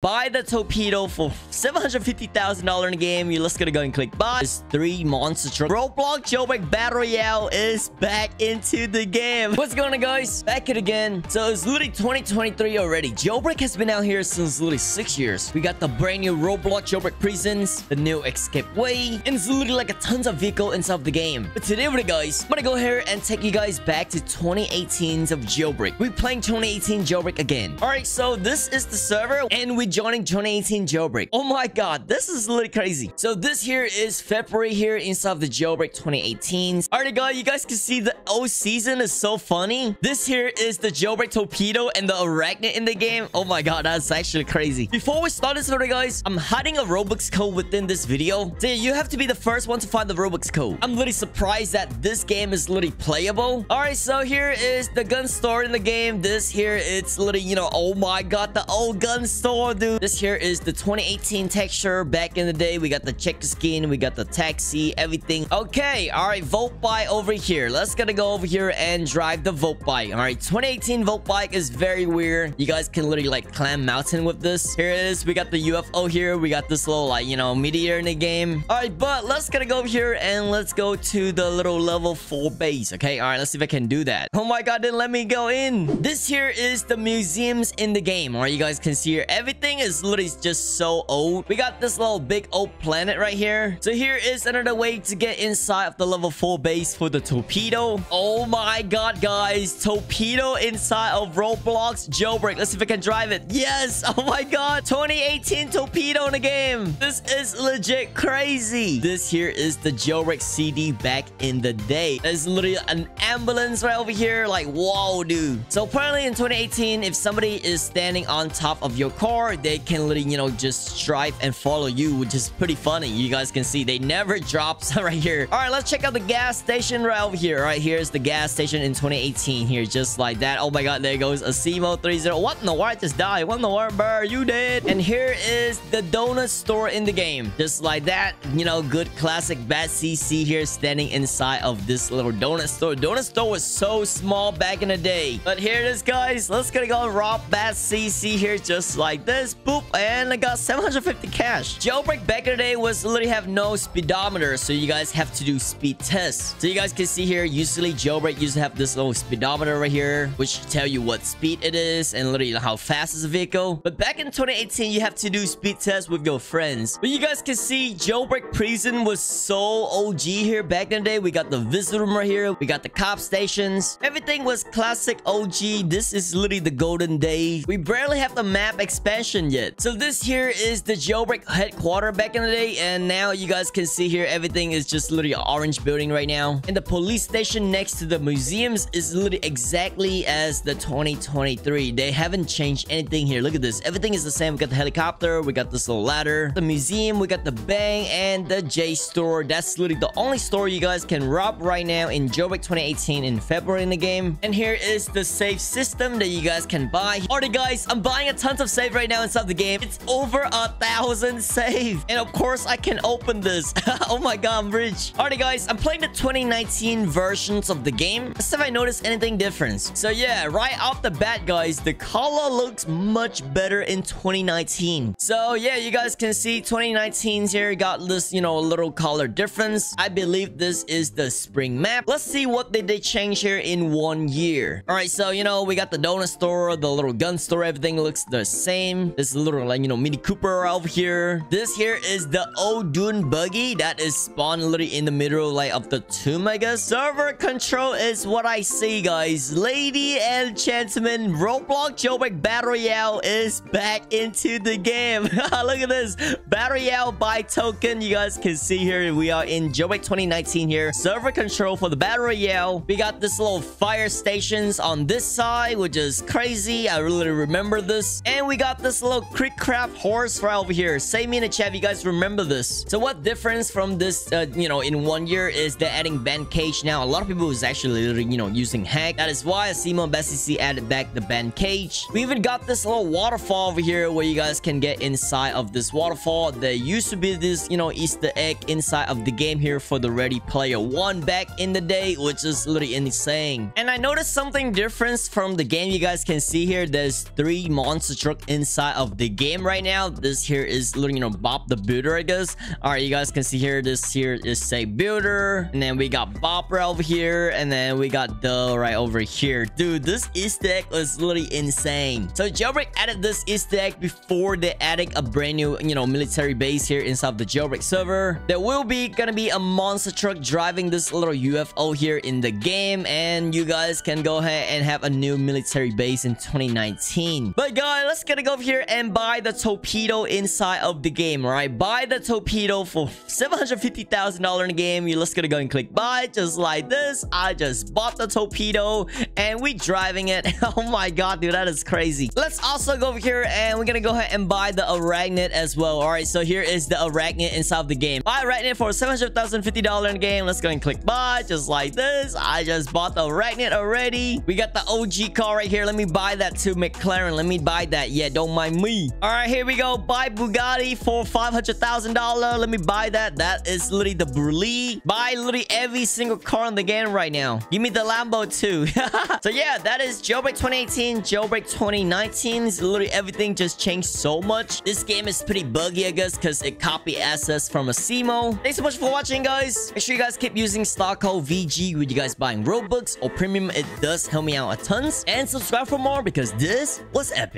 Buy the torpedo for $750,000 in the game. You're just gonna go and click buy. There's 3 monster trucks. Roblox Jailbreak Battle Royale is back into the game. What's going on, guys? Back it again. So it's literally 2023 already. Jailbreak has been out here since literally 6 years. We got the brand new Roblox Jailbreak prisons, the new escape way, and it's literally like a tons of vehicle inside of the game. But today, guys, I'm gonna go here and take you guys back to 2018's of Jailbreak. We're playing 2018 Jailbreak again. All right, so this is the server, and we joining 2018 Jailbreak. Oh my god, this is literally crazy. So this here is February here inside of the Jailbreak 2018s. Alright guys, you guys can see the old season is so funny. This here is the Jailbreak torpedo and the arachnid in the game. Oh my god, that's actually crazy. Before we start this video, guys, I'm hiding a Robux code within this video. So you have to be the first one to find the Robux code. I'm literally surprised that this game is literally playable. Alright, so here is the gun store in the game. This here, it's literally, you know, oh my god, the old gun store, dude. This here is the 2018 texture back in the day. We got the checker skin, we got the taxi, everything. Okay, all right, Volt Bike over here. Let's gonna go over here and drive the Volt Bike. All right, 2018 Volt Bike is very weird. You guys can literally like climb mountain with this. Here it is. We got the UFO here. We got this little like, you know, meteor in the game. All right, but let's gonna go over here and let's go to the little level 4 base. Okay, all right, let's see if I can do that. Oh my god, didn't let me go in. This here is the museums in the game. All right, you guys can see here everything is literally just so old. We got this little big old planet right here. So here is another way to get inside of the level 4 base for the torpedo. Oh my god, guys, torpedo inside of Roblox Jailbreak. Let's see if I can drive it. Yes, oh my god, 2018 torpedo in the game. This is legit crazy. This here is the Jailbreak CD back in the day. There's literally an ambulance right over here. Like, whoa, dude. So apparently in 2018, if somebody is standing on top of your car, they can literally, you know, just strive and follow you, which is pretty funny. You guys can see they never drops right here. All right, let's check out the gas station right over here. All right, here's the gas station in 2018 here, just like that. Oh my god, there goes a CMO 30. What in the world? I just died. What in the world, bro? You dead. And here is the donut store in the game, just like that. You know, good classic Bat CC here standing inside of this little donut store. Donut store was so small back in the day. But here it is, guys. Let's gonna go rob Bat CC here, just like this. Boop, and I got 750 cash. Jailbreak back in the day was literally have no speedometer, so you guys have to do speed tests. So you guys can see here, usually Jailbreak used to have this little speedometer right here, which tell you what speed it is and literally how fast is the vehicle. But back in 2018, you have to do speed tests with your friends. But you guys can see Jailbreak prison was so OG here back in the day. We got the visitor room right here. We got the cop stations. Everything was classic OG. This is literally the golden day. We barely have the map expansion yet. So this here is the Jailbreak headquarters back in the day, and now you guys can see here everything is just literally an orange building right now. And the police station next to the museums is literally exactly as the 2023. They haven't changed anything here. Look at this. Everything is the same. We got the helicopter, we got this little ladder, the museum, we got the bank, and the J store. That's literally the only store you guys can rob right now in Jailbreak 2018 in February in the game. And here is the save system that you guys can buy. Alright guys, I'm buying a tons of save right now. Inside the game, it's over 1,000 save, and of course I can open this. Oh my god, I'm rich. Alright guys, I'm playing the 2019 versions of the game. Let's see if I notice anything different. So yeah, right off the bat, guys, the color looks much better in 2019. So yeah, you guys can see 2019's here got this, you know, little color difference. I believe this is the spring map. Let's see what did they change here in 1 year. Alright, so you know, we got the donut store, the little gun store, everything looks the same. This little, like, you know, Mini Cooper over here. This here is the old Dune buggy that is spawned literally in the middle, like, of the tomb, I guess. Server control is what I see, guys. Lady and gentlemen, Roblox Jailbreak Battle Royale is back into the game. Look at this. Battle Royale by token. You guys can see here we are in Jailbreak 2019 here. Server control for the Battle Royale. We got this little fire stations on this side, which is crazy. I really remember this. And we got this little creek craft horse right over here. Say me in the chat if you guys remember this. So what difference from this, you know, in 1 year is they're adding band cage now. A lot of people is actually, you know, using hack. That is why CMO 30 added back the band cage. We even got this little waterfall over here where you guys can get inside of this waterfall. There used to be this, you know, Easter egg inside of the game here for the Ready Player One back in the day, which is literally insane. And I noticed something different from the game. You guys can see here, there's 3 monster truck inside screenshot of the game right now. This here is, you know, Bob the Builder, I guess. All right, you guys can see here, this here is say Builder, and then we got Bob right over here, and then we got the right over here. Dude, this Easter egg was literally insane. So Jailbreak added this Easter egg before they added a brand new, you know, military base here inside the Jailbreak server. There will be gonna be a monster truck driving this little UFO here in the game, and you guys can go ahead and have a new military base in 2019. But guys, let's gonna go over here and buy the torpedo inside of the game. All right, buy the torpedo for $750,000 in the game. You're just gonna go and click buy, just like this. I just bought the torpedo and we driving it. Oh my god, dude, that is crazy. Let's also go over here and we're gonna go ahead and buy the arachnid as well. All right, so here is the arachnid inside of the game. Buy arachnid for $750 in the game. Let's go and click buy, just like this. I just bought the arachnid already. We got the OG car right here. Let me buy that to McLaren. Let me buy that. Yeah, don't mind me. All right, here we go. Buy Bugatti for $500,000. Let me buy that. That is literally the Brulee. Buy literally every single car in the game right now. Give me the Lambo too. So yeah, that is Jailbreak 2018, Jailbreak 2019. Literally everything just changed so much. This game is pretty buggy, I guess, because it copied assets from a CMO. Thanks so much for watching, guys. Make sure you guys keep using Star Code VG when you guys buying Robux or Premium. It does help me out a tons. And subscribe for more because this was epic.